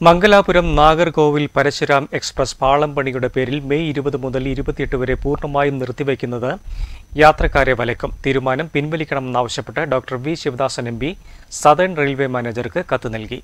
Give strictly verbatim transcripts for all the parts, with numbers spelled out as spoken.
Mangalapuram Nagarkovil Parashuram Express Palam Panigada Peril, May Iruba the Mudali Ripati to a Purtamai Nurtivakinada Yatra Kare Valekam, Tirumanam, Pinvelikam Navshapata, Doctor V Shivdasan M B, Southern Railway Manager Katanelgi.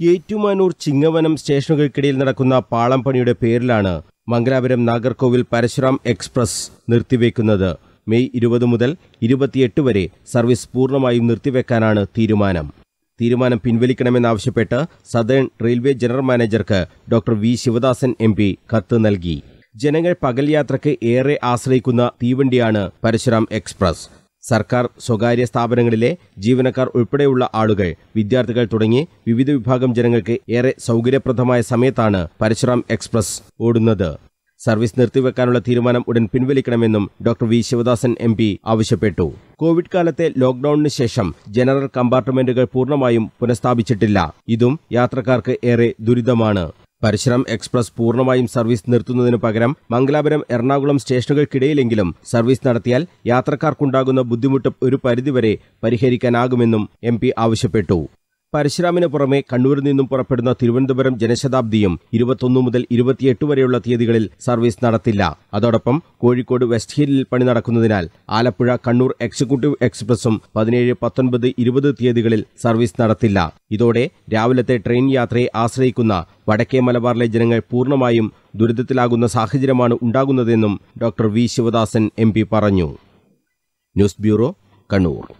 Yetumanur Chingavanam Station Kadil Narakuna Palam Panida Perlana, Mangalapuram Nagarkovil Parashuram Express Nurtivakunada, May Iruba the Mudal, Irubati to Vere, Service Purnamai Nurtivakanana, Tirumanam. Tirumanam Pinvelikkanamennu Avashyappettu Southern Railway General Manager Doctor V Shivadasan M P കത്ത് നൽകി. ജനങ്ങൾ പകൽ യാത്രയ്ക്ക് ഏറെ ആശ്രയിക്കുന്ന തീവണ്ടിയാണ് Parasuram express. സർക്കാർ സ്വകാര്യ സ്ഥാപനങ്ങളിലെ ജീവനക്കാർ ഉൾപ്പെടെയുള്ള ആളുകൾ, വിദ്യാർത്ഥികൾ തുടങ്ങി വിവിധ വിഭാഗം ജനങ്ങൾക്ക് ഏറെ സൗകര്യപ്രദമായ സമയത്താണ് പരശുറാം എക്സ്പ്രസ് ഓടുന്നത്. സർവീസ് നിർത്തിവെക്കാനുള്ള തീരുമാനം ഉടൻ പിൻവലിക്കണമെന്നും doctor V Sivadasan M P ആവശ്യപ്പെട്ടു. കോവിഡ് കാലത്തെ ലോക്ക്ഡൌണിന് ശേഷം ജനറൽ കമ്പാർട്ട്മെന്റുകൾ പൂർണ്ണമായും പുനഃസ്ഥാപിച്ചിട്ടില്ല. ഇതും യാത്രക്കാർക്ക് ഏറെ ദുരിതമാണ്. പരശുറാം എക്സ്പ്രസ് പൂർണ്ണമായും സർവീസ് നിർത്തുന്നതിനു പകരം മംഗലാപുരം എറണാകുളം സ്റ്റേഷനുകൾക്കിടയിലെങ്കിലും സർവീസ് നടത്തിയാൽ യാത്രക്കാർക്കുണ്ടാകുന്ന ബുദ്ധിമുട്ട് ഒരു പരിധിവരെ പരിഹരിക്കാനാകുമെന്നും എം പി ആവശ്യപ്പെട്ടു. പരശുരാമിന് പുറമെ കണ്ണൂരിൽ നിന്നും പുറപ്പെടുന്ന തിരുവനന്തപുരം ജനശതാബ്ദിയും ഇരുപത്തൊന്ന് മുതൽ ഇരുപത്തിയെട്ട് വരെയുള്ള തീയതികളിൽ സർവീസ് നടത്തില്ല. അതോടൊപ്പം കോഴിക്കോട് വെസ്റ്റ് ഹില്ലിൽ പണി നടക്കുന്നതിനാൽ ആലപ്പുഴ കണ്ണൂർ എക്സിക്യൂട്ടീവ് എക്സ്പ്രസും പതിനേഴ് പത്തൊൻപത് ഇരുപത് തീയതികളിൽ സർവീസ് നടത്തില്ല. ഇതോടെ രാവിലത്തെ ട്രെയിൻ യാത്രയെ ആശ്രയിക്കുന്ന വടക്കേ മലബാറിലെ ജനങ്ങൾ പൂർണ്ണമായും ദുരിതത്തിലാകുന്ന സാഹചര്യമാണ് ഉണ്ടാകുന്നതെന്നും doctor V Sivadasan M P പറഞ്ഞു. News bureau, Kannur.